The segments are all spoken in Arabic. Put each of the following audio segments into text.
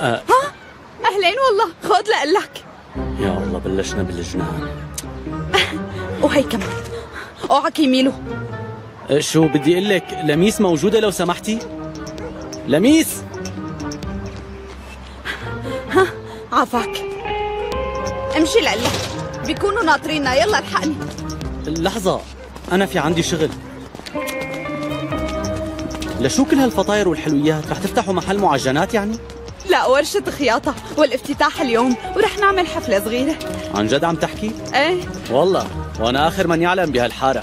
ها أهلين والله، خد لقلك. يا الله بلشنا بالجنان. وهي كمان اوعك يميلو. شو بدي اقول لك، لميس موجودة لو سمحتي؟ لميس. ها عفاك، امشي لقلك، بيكونوا ناطريننا. يلا الحقني. لحظة، أنا في عندي شغل. لشو كل هالفطاير والحلويات؟ رح تفتحوا محل معجنات يعني؟ لا، ورشة خياطة والافتتاح اليوم، ورح نعمل حفلة صغيرة. عن جد عم تحكي؟ ايه والله، وأنا آخر من يعلم بهالحارة.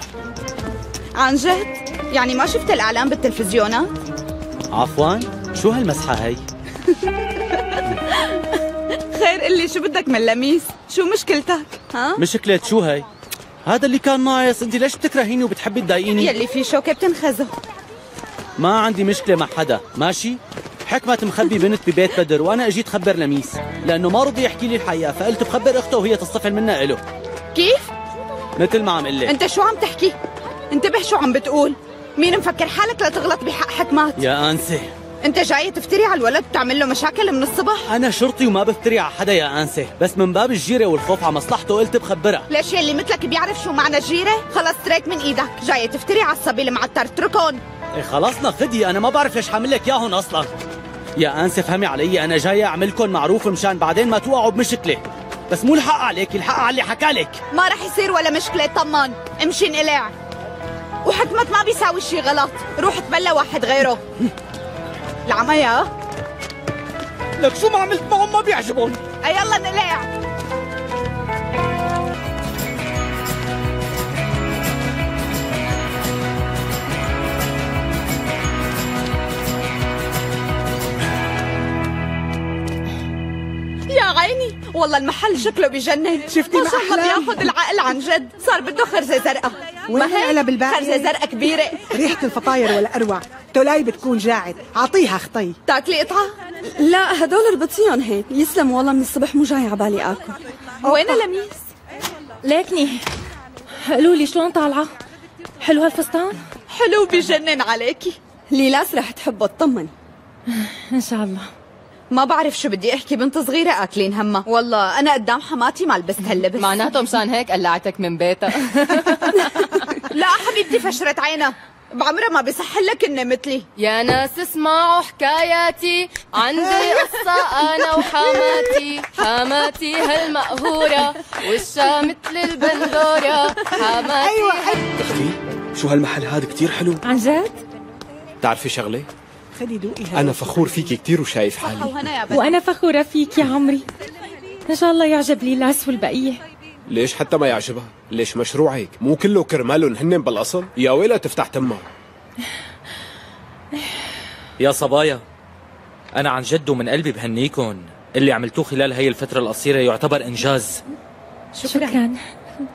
عن جد؟ يعني ما شفت الإعلان بالتلفزيونات؟ عفواً؟ شو هالمسحة هي؟ خير قلي، شو بدك من لميس؟ شو مشكلتك؟ ها؟ مشكلة شو هي؟ هذا اللي كان ناقص، أنت ليش بتكرهيني وبتحبي تضايقيني؟ يلي في شوكة بتنخزه. ما عندي مشكلة مع حدا، ماشي؟ حكمة مخبي بنت ببيت بدر، وأنا أجيت خبر لميس، لأنه ما رضي يحكي لي الحقيقة، فقلت بخبر أخته وهي تصطفل منها إله. كيف؟ مثل ما عم قلك. أنت شو عم تحكي؟ انتبه شو عم بتقول، مين مفكر حالك لتغلط بحق حكمات؟ يا أنسة، أنت جاي تفتري على الولد وتعمل له مشاكل من الصبح؟ أنا شرطي وما بفتري على حدا يا أنسة، بس من باب الجيرة والخوف على مصلحته قلت بخبرها. ليش يلي مثلك بيعرف شو معنى الجيرة؟ خلص تريك من إيدك، جاي تفتري على الصبي المعتر، اتركهم. إيه خلصنا خدي، أنا ما بعرف ليش حاملك ياهن أصلا. يا أنسة فهمي علي، أنا جاية أعملكن معروف مشان بعدين ما توقعوا بمشكلة، بس مو الحق عليك، الحق على اللي حكالك. ما رح يصير ولا مشكلة، طمان، امشي انقلع. وحكمت ما بيساوي شي غلط، روح تبلى واحد غيره. العمياء لك شو ما عملت معهم ما بيعجبهم. يلا انقلع. عيني والله المحل شكله بجنن، شفتي ما شاء الله بياخذ العقل عن جد، صار بده خرزه زرقاء. وين القلب الباقي؟ خرزه زرقاء كبيره. ريحه الفطاير ولا اروع، تولاي بتكون جاعت، اعطيها خطي. تاكلي قطعه؟ لا هدول ربطيهم هيك، يسلم والله من الصبح مو جاي على بالي اكل. وين لميس؟ ليكني قالوا لي شلون طالعه؟ حلو هالفستان؟ حلو بجنن عليكي. ليلاس رح تحبه، اطمني. ان شاء الله. ما بعرف شو بدي احكي، بنت صغيرة اكلين هما، والله انا قدام حماتي ما لبست هاللبس. معناته مشان هيك قلعتك من بيتها. لا حبيبتي فشرت عينها، بعمرها ما بصح لك اني مثلي. يا ناس اسمعوا حكاياتي، عندي قصة انا وحماتي، حماتي هالمقهورة وشها مثل البندورة، حماتي. ايوه اختي، شو هالمحل هذا كثير حلو عن جد؟ بتعرفي شغلة؟ أنا فخور فيكي كثير وشايف حالي. وأنا فخورة فيك يا عمري، إن شاء الله يعجب ليلاس والبقية. ليش حتى ما يعجبها؟ ليش مشروعك مو كله كرمالهم هن بالأصل؟ يا ويلة تفتح تمها. يا صبايا، أنا عن جد ومن قلبي بهنيكن، اللي عملتوه خلال هي الفترة القصيرة يعتبر إنجاز. شكرا.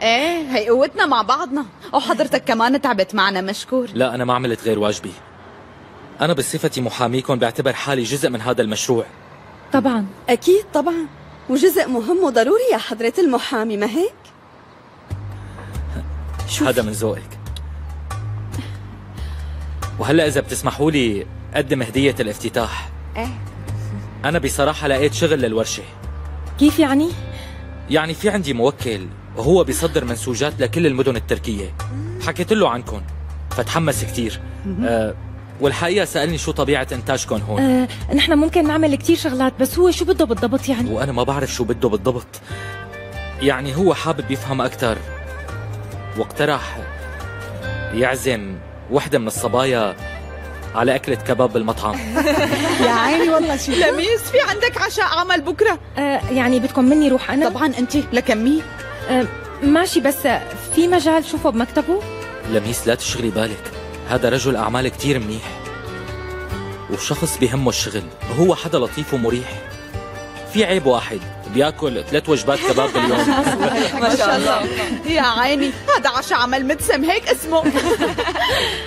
إيه هي قوتنا مع بعضنا، وحضرتك كمان تعبت معنا، مشكور. لا أنا ما عملت غير واجبي، أنا بصفتي محاميكم بعتبر حالي جزء من هذا المشروع. طبعاً أكيد طبعاً، وجزء مهم وضروري يا حضرة المحامي، ما هيك؟ شوف هذا من ذوقك. وهلأ إذا بتسمحوا لي أقدم هدية الافتتاح. إيه أنا بصراحة لقيت شغل للورشة. كيف يعني؟ يعني في عندي موكل وهو بيصدر منسوجات لكل المدن التركية، حكيت له عنكم فتحمس كثير. والحقيقة سألني شو طبيعة إنتاجكم هون. نحن ممكن نعمل كتير شغلات، بس هو شو بده بالضبط يعني؟ وأنا ما بعرف شو بده بالضبط، يعني هو حابب يفهم أكثر، واقترح يعزم وحدة من الصبايا على أكلة كباب بالمطعم. يا عيني والله. شو لميس، في عندك عشاء عمل بكرة. يعني بدكم مني روح أنا؟ طبعا أنت لكمي. ماشي، بس في مجال شوفه بمكتبه. لميس لا تشغلي بالك، هذا رجل أعمال كتير منيح وشخص بهمه الشغل، هو حدا لطيف ومريح. في عيب واحد، بياكل 3 وجبات كباب باليوم. ما شاء الله. يا عيني، هذا عشاء عمل مدسم هيك اسمه.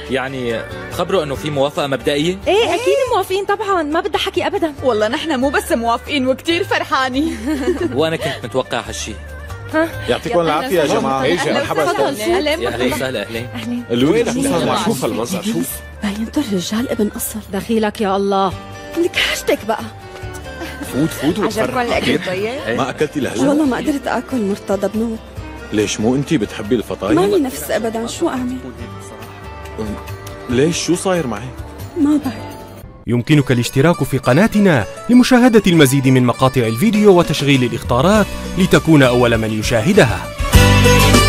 يعني خبروا انه في موافقة مبدئية؟ ايه اكيد موافقين طبعا، ما بدها حكي ابدا. والله نحن مو بس موافقين وكتير فرحانين. وانا كنت متوقع هالشي. يعطيكم العافية يا جماعة. مرحبا. يا أهلين وسهلا. أهلين. الويلة شوف المنظر، شوف باين طر رجال ابن قصر. دخيلك يا الله، لك حاجتك بقى. فوت عشان كل الاكل طيب. ما اكلتي لهلا؟ والله ما قدرت اكل مرتضى بنوب. ليش؟ مو انتي بتحبي الفطاير؟ مالي نفس ابدا، شو اعمل؟ ليش؟ شو صاير معي؟ ما بعرف. يمكنك الاشتراك في قناتنا لمشاهدة المزيد من مقاطع الفيديو وتشغيل الاخطارات لتكون اول من يشاهدها.